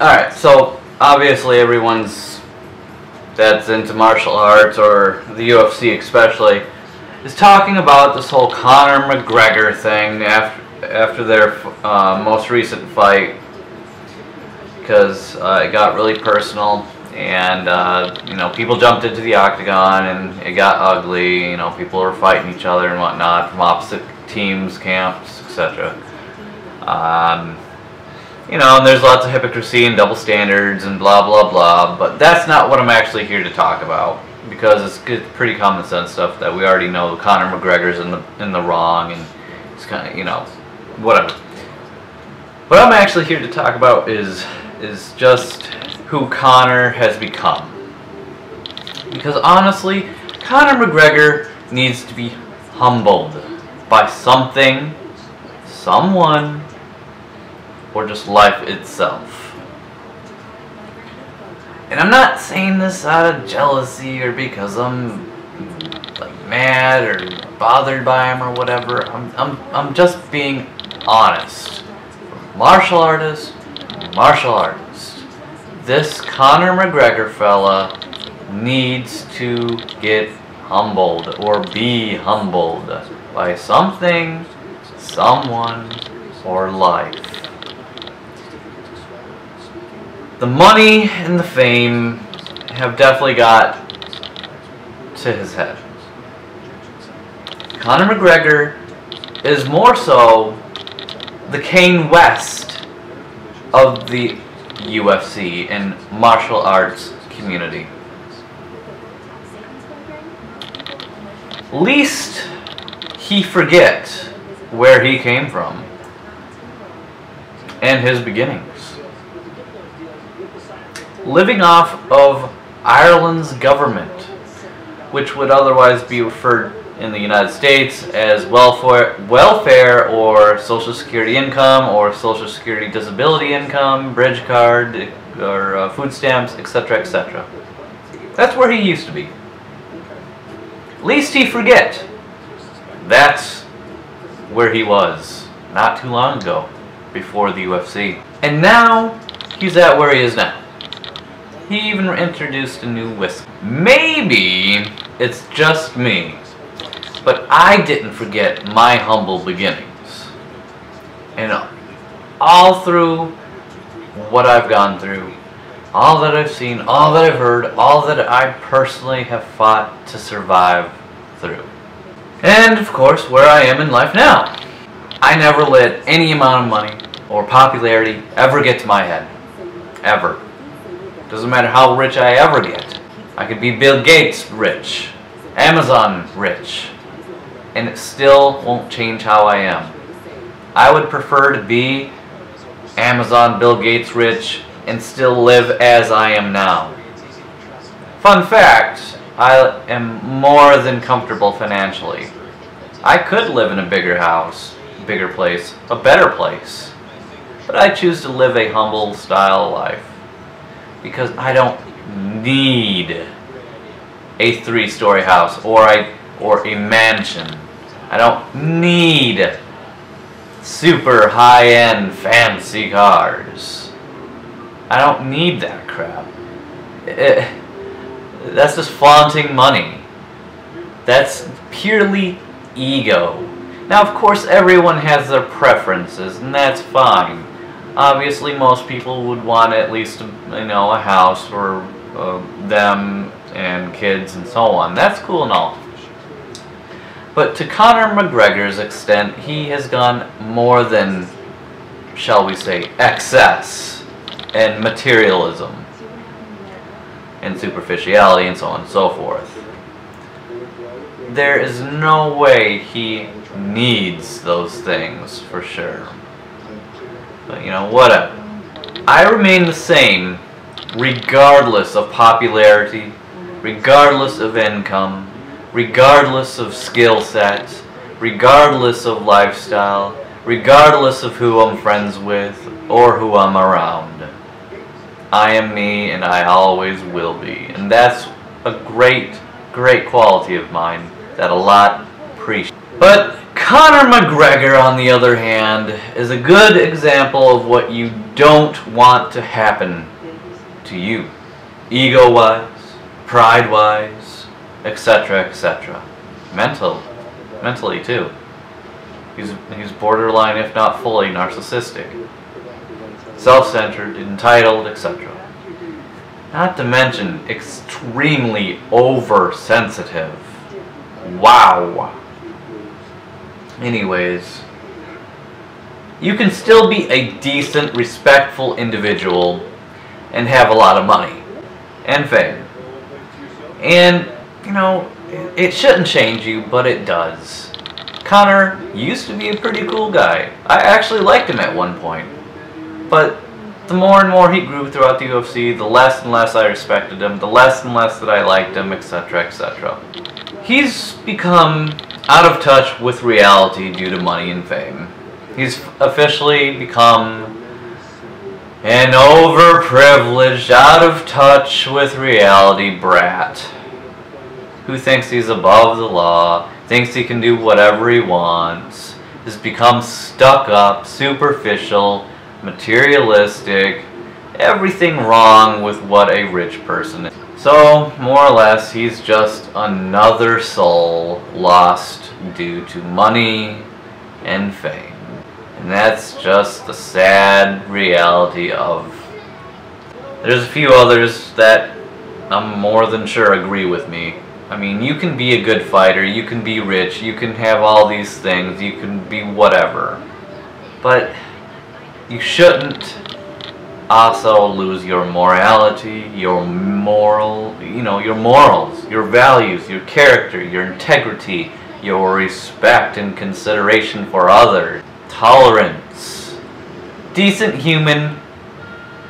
Alright, so obviously everyone's that's into martial arts, or the UFC especially, is talking about this whole Conor McGregor thing after their most recent fight, because it got really personal, and you know, people jumped into the octagon and it got ugly. You know, people were fighting each other and whatnot from opposite teams, camps, etc. You know, and there's lots of hypocrisy and double standards and blah blah blah, but that's not what I'm actually here to talk about, because it's good, pretty common sense stuff that we already know. Conor McGregor's in the wrong, and it's kind of, you know, whatever. What I'm actually here to talk about is just who Conor has become, because honestly, Conor McGregor needs to be humbled by something, someone, or just life itself. And I'm not saying this out of jealousy or because I'm like mad or bothered by him or whatever. I'm just being honest. Martial artist. This Conor McGregor fella needs to get humbled, or be humbled by something, someone, or life. The money and the fame have definitely got to his head. Conor McGregor is more so the Kanye West of the UFC and martial arts community. Least he forget where he came from and his beginnings. Living off of Ireland's government, which would otherwise be referred in the United States as welfare or Social Security income, or Social Security disability income, bridge card, or food stamps, etc., etc. That's where he used to be. Least he forget, that's where he was not too long ago, before the UFC. And now, he's at where he is now. He even introduced a new whiskey. Maybe it's just me, but I didn't forget my humble beginnings. And all through what I've gone through, all that I've seen, all that I've heard, all that I personally have fought to survive through. And of course, where I am in life now. I never let any amount of money or popularity ever get to my head. Ever. Doesn't matter how rich I ever get. I could be Bill Gates rich, Amazon rich, and it still won't change how I am. I would prefer to be Amazon Bill Gates rich and still live as I am now. Fun fact, I am more than comfortable financially. I could live in a bigger house, bigger place, a better place, but I choose to live a humble style life. Because I don't need a three-story house or a mansion. I don't need super high-end fancy cars. I don't need that crap. That's just flaunting money. That's purely ego. Now, of course, everyone has their preferences, and that's fine. Obviously, most people would want at least, you know, a house for them and kids and so on. That's cool and all. But to Conor McGregor's extent, he has gone more than, shall we say, excess and materialism and superficiality and so on and so forth. There is no way he needs those things, for sure. But, you know, whatever. I remain the same regardless of popularity, regardless of income, regardless of skill sets, regardless of lifestyle, regardless of who I'm friends with or who I'm around. I am me, and I always will be. And that's a great, great quality of mine that a lot appreciate. But Conor McGregor, on the other hand, is a good example of what you don't want to happen to you. Ego-wise, pride-wise, etc., etc. Mentally, too. He's borderline, if not fully, narcissistic. Self-centered, entitled, etc. Not to mention, extremely oversensitive. Wow. Anyways, you can still be a decent, respectful individual and have a lot of money and fame. And, you know, it shouldn't change you, but it does. Conor used to be a pretty cool guy. I actually liked him at one point. But the more and more he grew throughout the UFC, the less and less I respected him, the less and less that I liked him, etc., etc. He's become out of touch with reality due to money and fame. He's officially become an overprivileged, out of touch with reality brat who thinks he's above the law, thinks he can do whatever he wants, has become stuck up, superficial, materialistic, everything wrong with what a rich person is. So, more or less, he's just another soul lost due to money and fame. And that's just the sad reality of... There's a few others that I'm more than sure agree with me. I mean, you can be a good fighter, you can be rich, you can have all these things, you can be whatever. But you shouldn't also lose your morality, your morals, your values, your character, your integrity, your respect and consideration for others, tolerance, decent human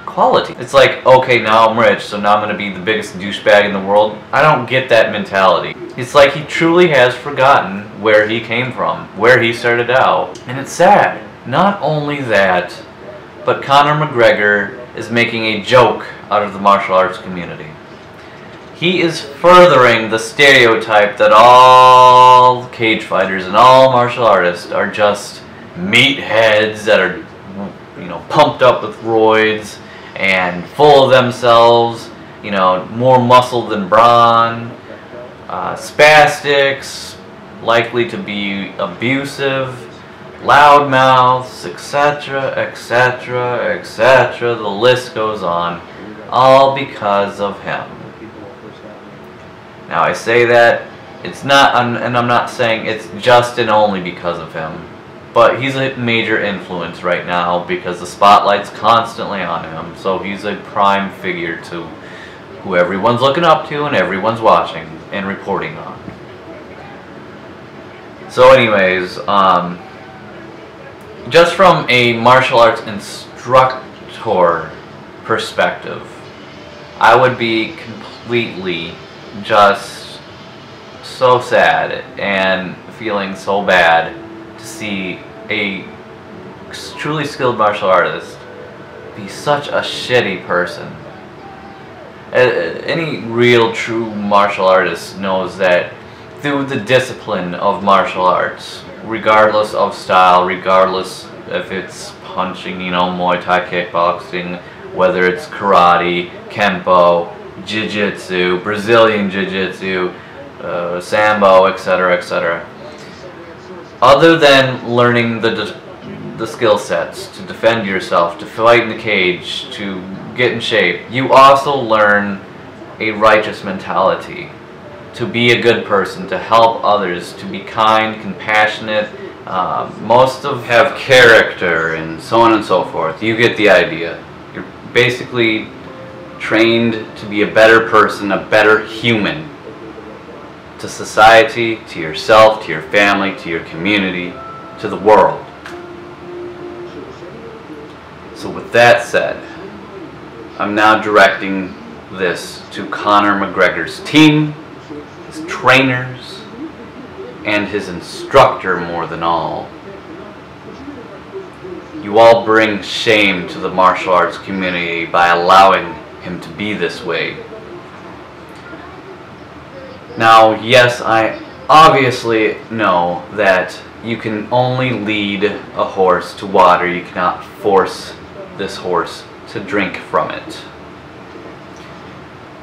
quality. It's like, okay, now I'm rich, so now I'm gonna be the biggest douchebag in the world. I don't get that mentality. It's like he truly has forgotten where he came from, where he started out, and it's sad. Not only that, but Conor McGregor is making a joke out of the martial arts community. He is furthering the stereotype that all cage fighters and all martial artists are just meatheads that are, you know, pumped up with roids and full of themselves, you know, more muscle than brawn, spastics, likely to be abusive, loudmouths, etc., etc., etc. The list goes on, all because of him. Now I say that, it's not, and I'm not saying it's just and only because of him, but he's a major influence right now because the spotlight's constantly on him, so he's a prime figure to who everyone's looking up to and everyone's watching and reporting on. So anyways, just from a martial arts instructor perspective, I would be completely just so sad and feeling so bad to see a truly skilled martial artist be such a shitty person. Any real true martial artist knows that through the discipline of martial arts, regardless of style, regardless if it's punching, you know, Muay Thai, kickboxing, whether it's karate, kenpo, Jiu Jitsu, Brazilian Jiu Jitsu, Sambo, etc., etc. Other than learning the skill sets to defend yourself, to fight in the cage, to get in shape, you also learn a righteous mentality. To be a good person, to help others, to be kind, compassionate, have character, and so on and so forth. You get the idea. You're basically trained to be a better person, a better human, to society, to yourself, to your family, to your community, to the world. So with that said, I'm now directing this to Conor McGregor's team, his trainers, and his instructor more than all. You all bring shame to the martial arts community by allowing him to be this way. Now, yes, I obviously know that you can only lead a horse to water. You cannot force this horse to drink from it.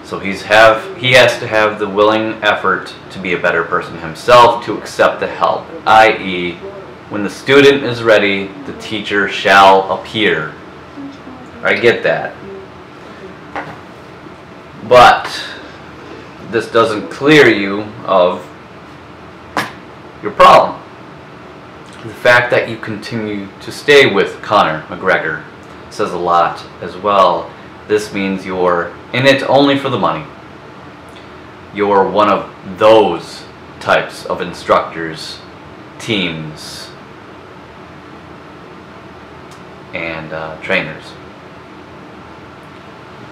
So he has to have the willing effort to be a better person himself, to accept the help, i.e., when the student is ready, the teacher shall appear. I get that. But this doesn't clear you of your problem. The fact that you continue to stay with Conor McGregor says a lot as well. This means you're in it only for the money. You're one of those types of instructors, teams, and trainers.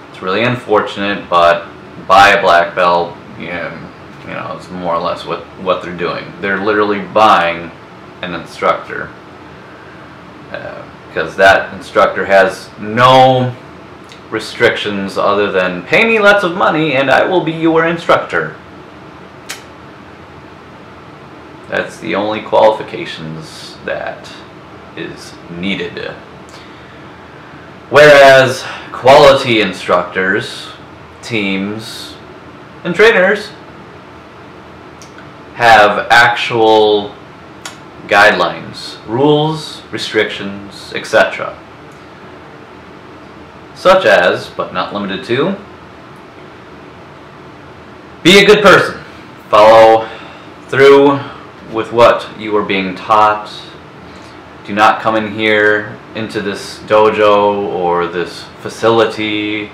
It's really unfortunate, but buy a black belt, you know, it's more or less what they're doing. They're literally buying an instructor, because that instructor has no restrictions other than pay me lots of money and I will be your instructor. That's the only qualifications that is needed. Whereas quality instructors, teams, and trainers have actual guidelines, rules, restrictions, etc. Such as, but not limited to, be a good person. Follow through with what you are being taught. Do not come in here into this dojo or this facility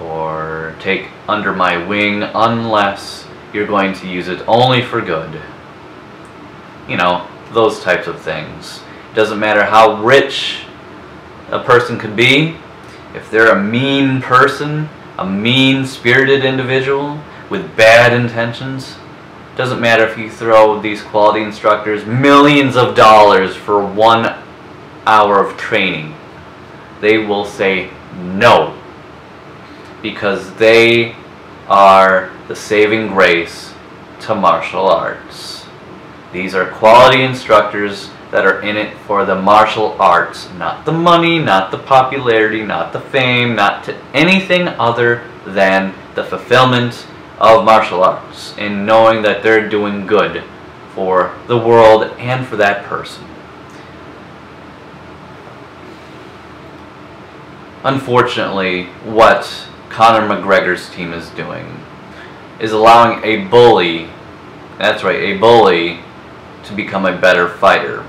or take under my wing unless you're going to use it only for good. You know, those types of things. Doesn't matter how rich a person could be. If they're a mean person, a mean-spirited individual with bad intentions, doesn't matter if you throw these quality instructors millions of dollars for 1 hour of training. They will say no, because they are the saving grace to martial arts. These are quality instructors that are in it for the martial arts, not the money, not the popularity, not the fame, not to anything other than the fulfillment of martial arts and knowing that they're doing good for the world and for that person. Unfortunately, what Conor McGregor's team is doing is allowing a bully, that's right, a bully, to become a better fighter.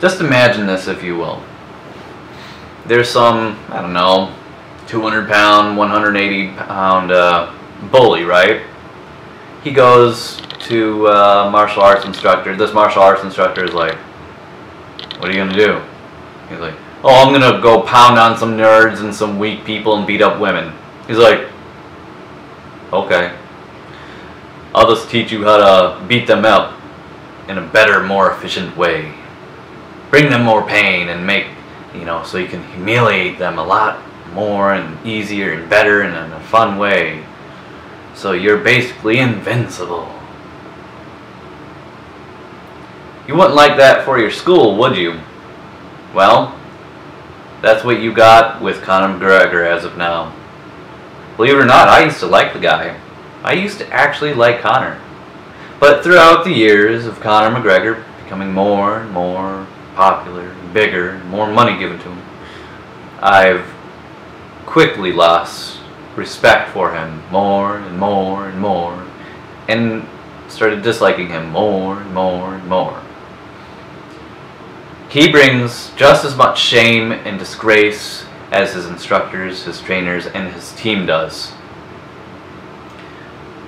Just imagine this, if you will. There's some, I don't know, 200-pound, 180-pound bully, right? He goes to a martial arts instructor. This martial arts instructor is like, what are you going to do? He's like, oh, I'm going to go pound on some nerds and some weak people and beat up women. He's like, okay. I'll just teach you how to beat them up in a better, more efficient way. Bring them more pain and make, you know, so you can humiliate them a lot more and easier and better and in a fun way. So you're basically invincible. You wouldn't like that for your school, would you? Well, that's what you got with Conor McGregor as of now. Believe it or not, I used to like the guy. I used to actually like Conor. But throughout the years of Conor McGregor becoming more and more popular, bigger, and more money given to him, I've quickly lost respect for him more and more and more, and started disliking him more and more and more. He brings just as much shame and disgrace as his instructors, his trainers, and his team does.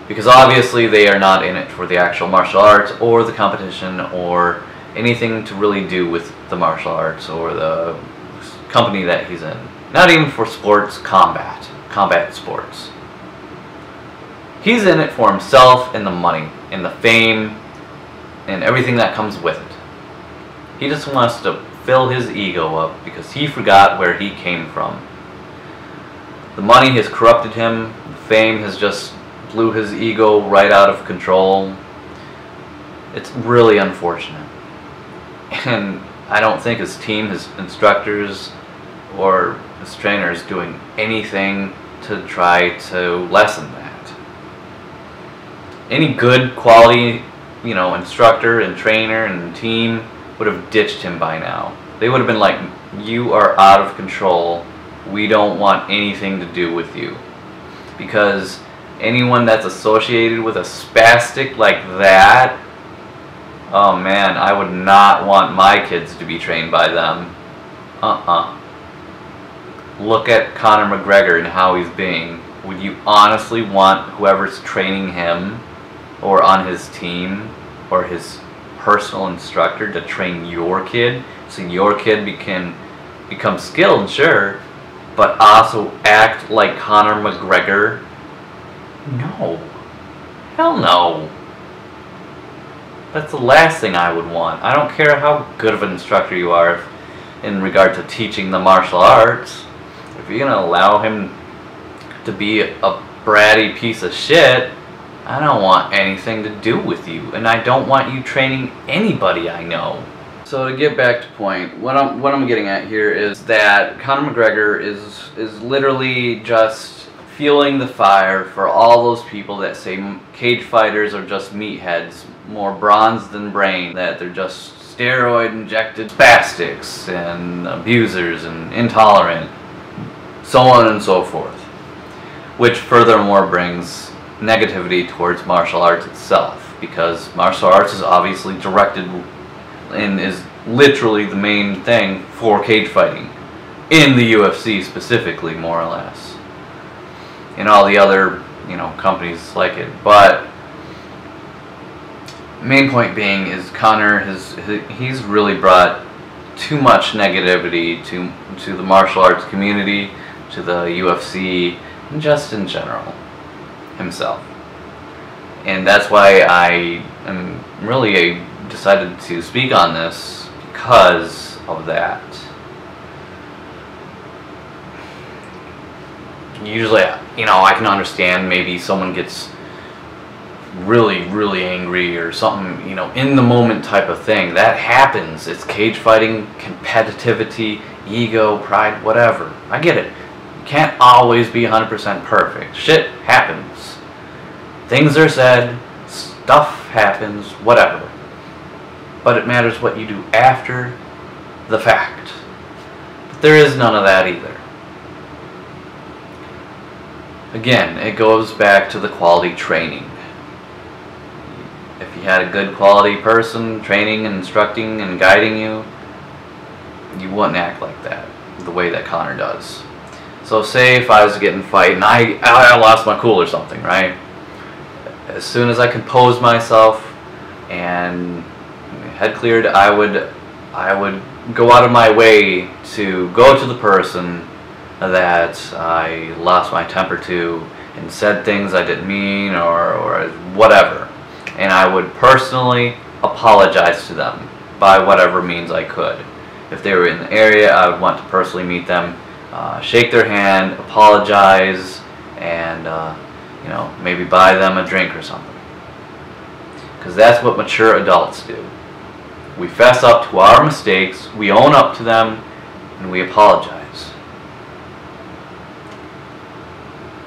Because obviously they are not in it for the actual martial arts or the competition or anything to really do with the martial arts or the company that he's in. Not even for sports combat sports. He's in it for himself and the money and the fame and everything that comes with it. He just wants to fill his ego up because he forgot where he came from. The money has corrupted him, the fame has just blew his ego right out of control. It's really unfortunate. And I don't think his team, his instructors, or his trainers doing anything to try to lessen that. Any good quality, you know, instructor and trainer and team would have ditched him by now. They would have been like, you are out of control. We don't want anything to do with you. Because anyone that's associated with a spastic like that, oh man, I would not want my kids to be trained by them. Look at Conor McGregor and how he's being. Would you honestly want whoever's training him or on his team or his personal instructor to train your kid? So your kid can become skilled, sure, but also act like Conor McGregor? No. Hell no. That's the last thing I would want. I don't care how good of an instructor you are in regard to teaching the martial arts. If you're going to allow him to be a bratty piece of shit, I don't want anything to do with you. And I don't want you training anybody I know. So to get back to point, what I'm getting at here is that Conor McGregor is literally just fueling the fire for all those people that say cage fighters are just meatheads, more bronze than brain, that they're just steroid-injected spastics and abusers and intolerant, so on and so forth, which furthermore brings negativity towards martial arts itself, because martial arts is obviously directed and is literally the main thing for cage fighting, in the UFC specifically, more or less, and all the other, you know, companies like it. But main point being is Conor he's really brought too much negativity to the martial arts community, to the UFC, and just in general himself. And that's why I am really decided to speak on this, because of that. Usually, you know, I can understand maybe someone gets really, really angry or something, you know, in the moment type of thing. That happens. It's cage fighting, competitivity, ego, pride, whatever. I get it. You can't always be 100% perfect. Shit happens. Things are said, stuff happens, whatever. But it matters what you do after the fact. But there is none of that either. Again, it goes back to the quality training. If you had a good quality person training and instructing and guiding you, you wouldn't act like that, the way that Conor does. So say if I was to get in a fight and I lost my cool or something, right? As soon as I composed myself and head cleared, I would go out of my way to go to the person that I lost my temper to and said things I didn't mean or whatever. And I would personally apologize to them by whatever means I could. If they were in the area, I would want to personally meet them, shake their hand, apologize, and you know, maybe buy them a drink or something. Because that's what mature adults do. We fess up to our mistakes, we own up to them, and we apologize.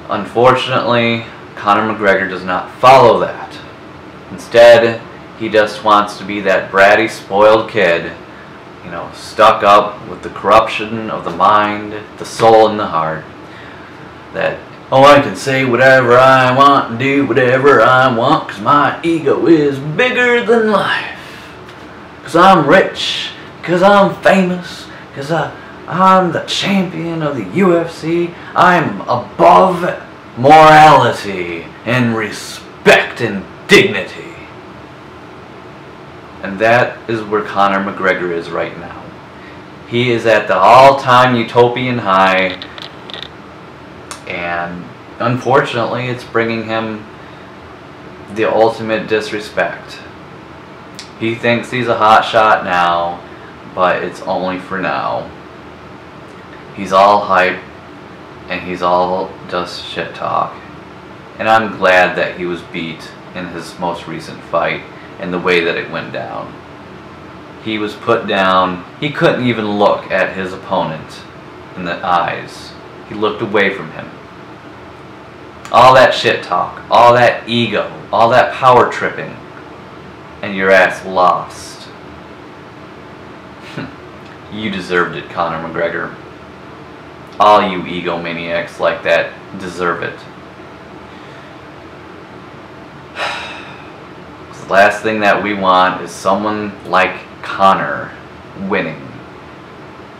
Unfortunately, Conor McGregor does not follow that. Instead, he just wants to be that bratty, spoiled kid, you know, stuck up with the corruption of the mind, the soul, and the heart. That, oh, I can say whatever I want and do whatever I want because my ego is bigger than life. Because I'm rich, because I'm famous, because I'm the champion of the UFC. I'm above morality and respect and dignity. And that is where Conor McGregor is right now. He is at the all-time utopian high, and unfortunately it's bringing him the ultimate disrespect. He thinks he's a hot shot now, but it's only for now. He's all hype and he's all just shit talk. And I'm glad that he was beat in his most recent fight and the way that it went down. He was put down. He couldn't even look at his opponent in the eyes. He looked away from him. All that shit talk, all that ego, all that power tripping, and your ass lost. You deserved it, Conor McGregor. All you egomaniacs like that deserve it. The last thing that we want is someone like Conor winning.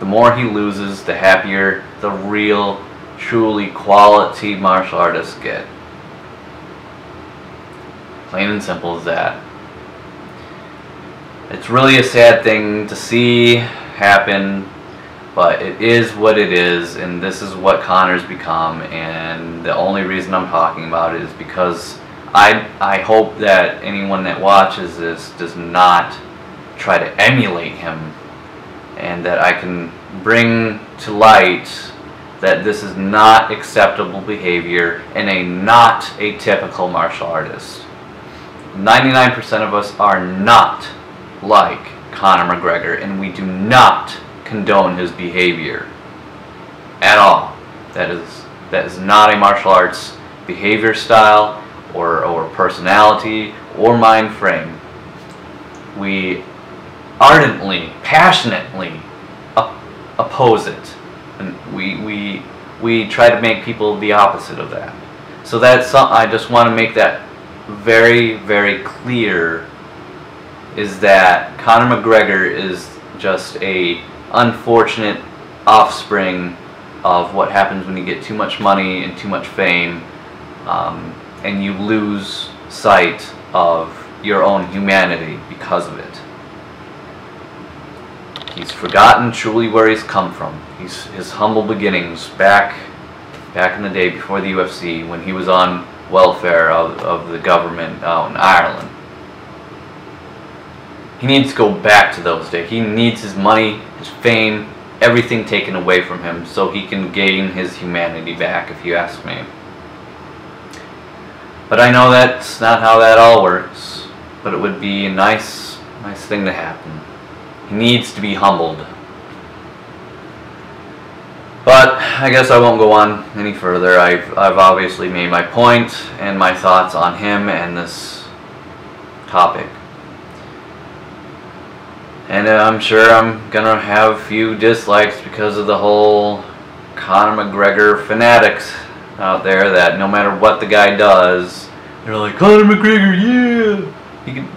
The more he loses, the happier the real, truly quality martial artists get. Plain and simple as that. It's really a sad thing to see happen, but it is what it is, and this is what Conor's become, and the only reason I'm talking about it is because I hope that anyone that watches this does not try to emulate him, and that I can bring to light that this is not acceptable behavior in a not atypical martial artist. 99% of us are not like Conor McGregor, and we do not condone his behavior at all. That is not a martial arts behavior style or personality or mind frame. We ardently, passionately oppose it. And we try to make people the opposite of that. So that's something I just want to make that very, very clear, is that Conor McGregor is just a unfortunate offspring of what happens when you get too much money and too much fame, and you lose sight of your own humanity because of it. He's forgotten truly where he's come from. His humble beginnings back in the day before the UFC, when he was on welfare of the government out in Ireland. He needs to go back to those days. He needs his money, his fame, everything taken away from him so he can gain his humanity back, if you ask me. But I know that's not how that all works, but it would be a nice thing to happen. He needs to be humbled. But I guess I won't go on any further. I've obviously made my point and my thoughts on him and this topic. And I'm sure I'm gonna have a few dislikes because of the whole Conor McGregor fanatics out there that no matter what the guy does, they're like, Conor McGregor, yeah!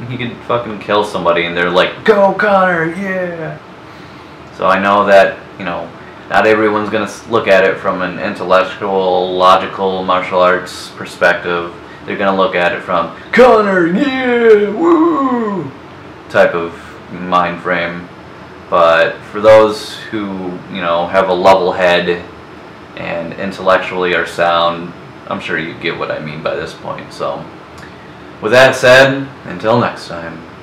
He could fucking kill somebody and they're like, go Conor, yeah! So I know that, you know, not everyone's gonna look at it from an intellectual, logical, martial arts perspective. They're gonna look at it from, Conor, yeah! Woo! Type of mind frame. But for those who, you know, have a level head and intellectually are sound, I'm sure you get what I mean by this point. So, with that said, until next time.